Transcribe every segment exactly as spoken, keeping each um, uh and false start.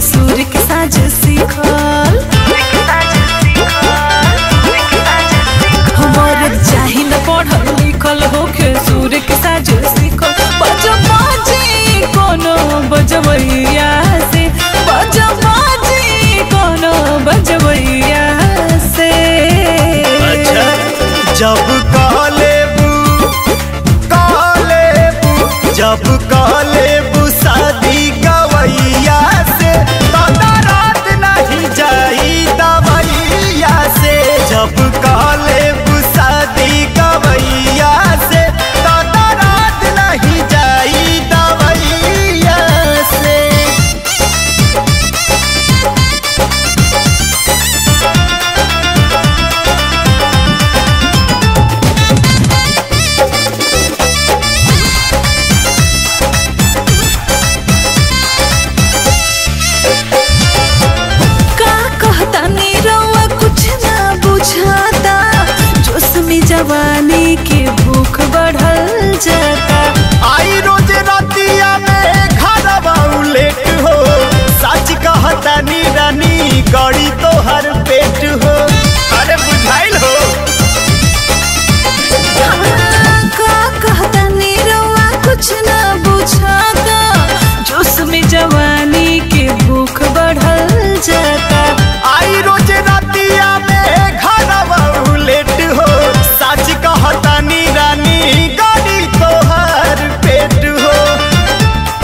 सुर के साज सीखल हमारे चाही न पढ़ल लिखल होके सुर के साज सीखल बजा बाजी कोनो बजवैया से बजा बाजी कोनो बजवैया से। अच्छा जब कालेबू कालेबू जब कालेबू शादी गवैया से तो रात नहीं जाई दवैया से जब कालेबू शादी गवैया से तो रात नहीं जाई दवैया से। जवानी के भूख बढ़ल जाता आई रोज रातिया में घरवा उलेट हो सच कहता नी रानी गड़ी तो हर पेट हो। अरे बुझाइल हो का कहता नी रवा कुछ ना बुझाता जोश में जवानी के भूख बढ़ल जाता आई रोज रातिया में घरवा उलेट हो सच कहता नी रानी गाड़ी तोहर पेट हो।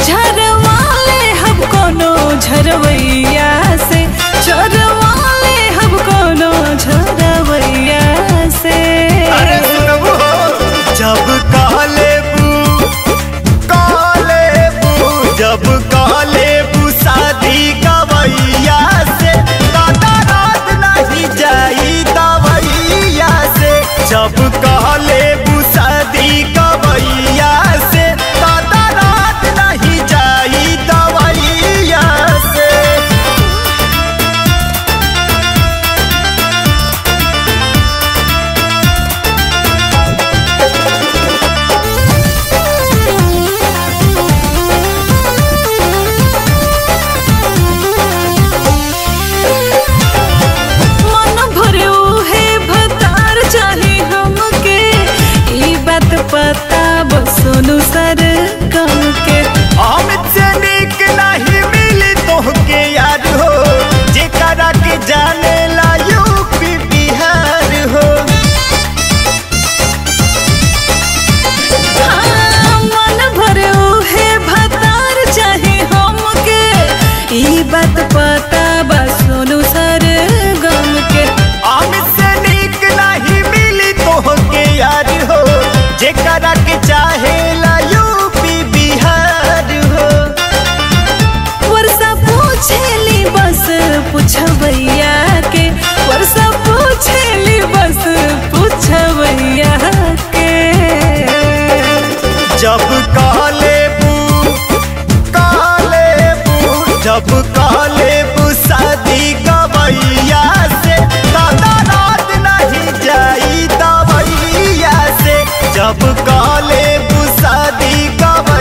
झरवा ले हम कोनो झरवैया से झरवा ले हम कोनो झरवैया से। अरे सुनबो जब कालेबू कालेबू जब कालेबू शादी गवैया से दादा रात नहीं जाई दवैया से जब कालेबू शादी गवैया से दादा रात नहीं जाई दवैया से। मन भरे उहे भतार जाने हमके ई बात पता बसनु सर कम के हम चनिक नहीं मिली तोहके याद हो जेकरा के जाने ला यूपी बिहार हो। हाँ, मन भरे उहे भतार चाहे हमके ई बात पता बा सोनू सर गम के हम चनिक नहीं मिली तोहके याद हो जेकरा के चाहे ला यूपी बिहार हो। वर्षा पूछेली बस पूछवैया के वर्षा पूछेली बस पूछवैया के। जब कालेबू कालेबू जब कालेबू शादी गवैया से दादा रात नहीं जाई दवैया से जब कालेबू शादी गवैया